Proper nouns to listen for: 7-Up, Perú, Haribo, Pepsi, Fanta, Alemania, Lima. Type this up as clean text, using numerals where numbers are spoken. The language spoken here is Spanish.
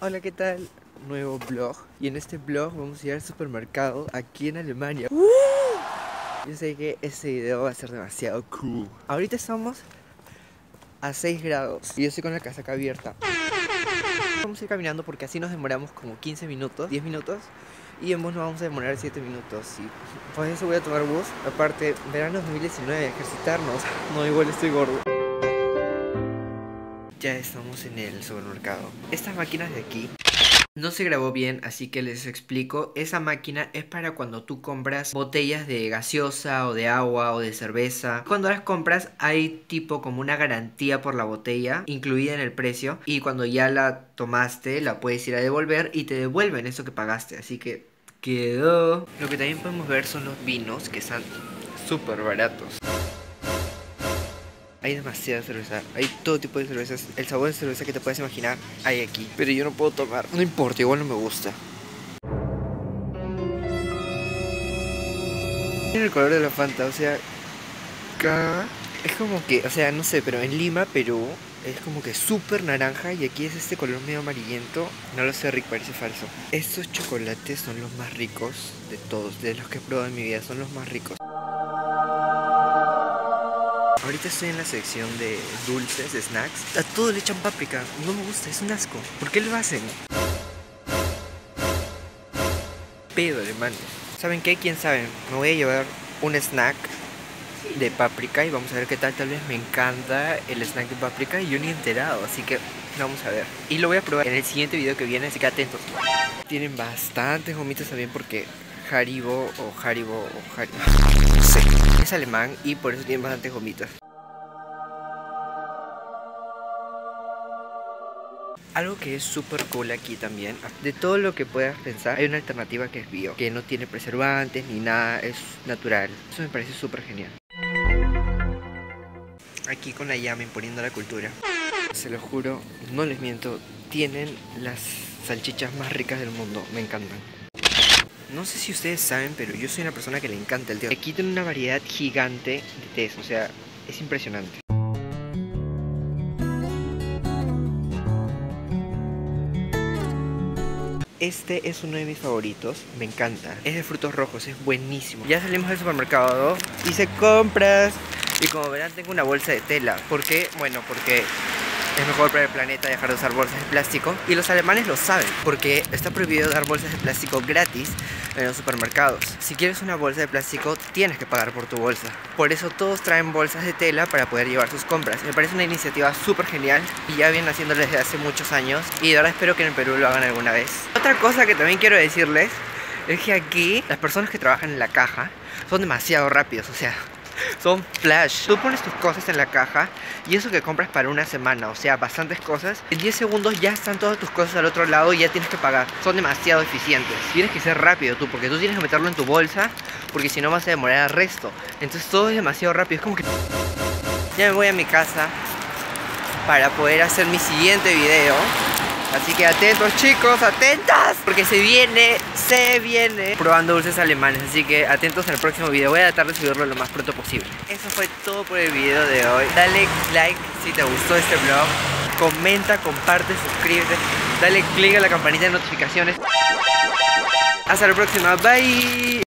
Hola, ¿qué tal? Nuevo vlog. Y en este vlog vamos a ir al supermercado aquí en Alemania. Yo sé que este video va a ser demasiado cool. Ahorita estamos a 6 grados y yo estoy con la casaca abierta. Vamos a ir caminando porque así nos demoramos como 15 minutos, 10 minutos. Y en bus nos vamos a demorar 7 minutos. Y por eso voy a tomar bus. Aparte, verano 2019, ejercitarnos. No, igual estoy gordo. Ya estamos en el supermercado. Estas máquinas de aquí no se grabó bien, así que les explico. Esa máquina es para cuando tú compras botellas de gaseosa o de agua o de cerveza. Cuando las compras hay tipo como una garantía por la botella incluida en el precio, y cuando ya la tomaste la puedes ir a devolver y te devuelven eso que pagaste. Así que quedó. Lo que también podemos ver son los vinos, que están súper baratos. Hay demasiada cerveza, hay todo tipo de cervezas, el sabor de cerveza que te puedes imaginar hay aquí. Pero yo no puedo tomar, no importa, igual no me gusta. Tiene el color de la Fanta, o sea, acá es como que, o sea, no sé, pero en Lima, Perú, es como que súper naranja y aquí es este color medio amarillento. No lo sé, Rick, parece falso. Estos chocolates son los más ricos de todos, de los que he probado en mi vida, son los más ricos. Ahorita estoy en la sección de dulces, de snacks. A todo le echan páprica, no me gusta, es un asco. ¿Por qué lo hacen? Pedo alemán. ¿Saben qué? ¿Quién sabe? Me voy a llevar un snack de páprica y vamos a ver qué tal. Tal vez me encanta el snack de páprica y yo ni he enterado, así que vamos a ver. Y lo voy a probar en el siguiente video que viene, así que atentos. Tienen bastantes gomitas también porque Haribo no sé, es alemán y por eso tiene bastantes gomitas. Algo que es súper cool aquí también, de todo lo que puedas pensar, hay una alternativa que es bio, que no tiene preservantes ni nada, es natural. Eso me parece súper genial. Aquí con la llama imponiendo la cultura. Se lo juro, no les miento, tienen las salchichas más ricas del mundo, me encantan. No sé si ustedes saben, pero yo soy una persona que le encanta el té. Aquí tienen una variedad gigante de tés, o sea, es impresionante. Este es uno de mis favoritos, me encanta. Es de frutos rojos, es buenísimo. Ya salimos del supermercado, hice compras. Y como verán tengo una bolsa de tela. ¿Por qué? Bueno, porque es mejor para el planeta dejar de usar bolsas de plástico. Y los alemanes lo saben, porque está prohibido dar bolsas de plástico gratis en los supermercados. Si quieres una bolsa de plástico, tienes que pagar por tu bolsa. Por eso todos traen bolsas de tela para poder llevar sus compras. Me parece una iniciativa súper genial y ya vienen haciéndolo desde hace muchos años. Y de verdad espero que en Perú lo hagan alguna vez. Otra cosa que también quiero decirles es que aquí las personas que trabajan en la caja son demasiado rápidos, o sea, son flash. Tú pones tus cosas en la caja y eso que compras para una semana, o sea, bastantes cosas, en 10 segundos ya están todas tus cosas al otro lado y ya tienes que pagar. Son demasiado eficientes. Tienes que ser rápido tú, porque tú tienes que meterlo en tu bolsa, porque si no vas a demorar al resto. Entonces todo es demasiado rápido. Es como que ya me voy a mi casa para poder hacer mi siguiente video. Así que atentos chicos, atentas, porque se viene probando dulces alemanes. Así que atentos al próximo video, voy a tratar de subirlo lo más pronto posible. Eso fue todo por el video de hoy. Dale like si te gustó este vlog, comenta, comparte, suscríbete, dale click a la campanita de notificaciones. Hasta la próxima, bye.